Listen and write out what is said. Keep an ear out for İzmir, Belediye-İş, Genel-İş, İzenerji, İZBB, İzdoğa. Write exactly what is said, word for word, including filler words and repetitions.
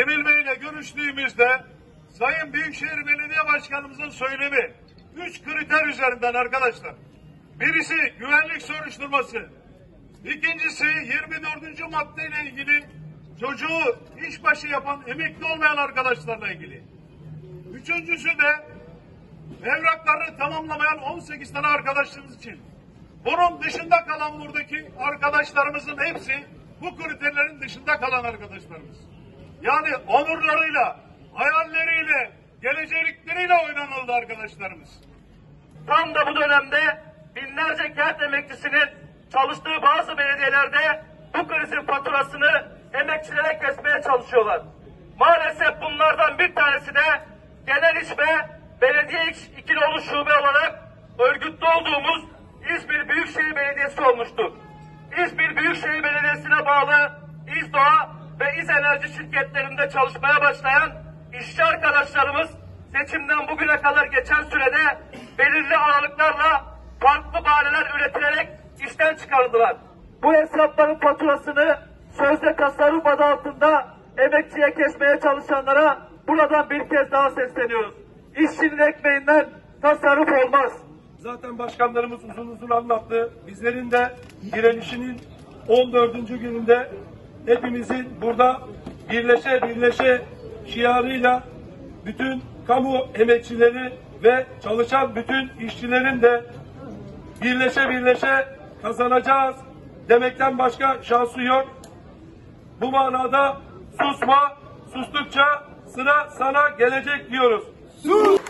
Cemil Bey'le görüştüğümüzde Sayın Büyükşehir Belediye Başkanımızın söylemi üç kriter üzerinden arkadaşlar. Birisi güvenlik soruşturması, ikincisi yirmi dördüncü maddeyle ilgili çocuğu işbaşı yapan emekli olmayan arkadaşlarla ilgili. Üçüncüsü de evraklarını tamamlamayan on sekiz tane arkadaşlarımız için. Bunun dışında kalan buradaki arkadaşlarımızın hepsi bu kriterlerin dışında kalan arkadaşlarımız. Yani onurlarıyla, hayalleriyle, gelecekleriyle oynanıldı arkadaşlarımız. Tam da bu dönemde binlerce kent emeklisinin çalıştığı bazı belediyelerde bu krizin faturasını emekçilere kesmeye çalışıyorlar. Maalesef bunlardan bir tanesi de Genel-İş ve Belediye-İş ikili oluş şube olarak örgütlü olduğumuz İzmir Büyükşehir Belediyesi olmuştu. İzmir Büyükşehir Belediyesi'ne bağlı İzdoğa ve İzenerji şirketlerinde çalışmaya başlayan işçi arkadaşlarımız seçimden bugüne kadar geçen sürede belirli aralıklarla farklı bahaneler üretilerek işten çıkarıldılar. Bu hesapların faturasını sözde tasarruf adı altında emekçiye kesmeye çalışanlara buradan bir kez daha sesleniyoruz. İşçinin ekmeğinden tasarruf olmaz. Zaten başkanlarımız uzun uzun anlattı. Bizlerin de direnişinin on dördüncü gününde hepimizin burada birleşe birleşe şiarıyla bütün kamu emekçileri ve çalışan bütün işçilerin de birleşe birleşe kazanacağız demekten başka şansı yok. Bu manada susma, sustukça sıra sana gelecek diyoruz. Sus!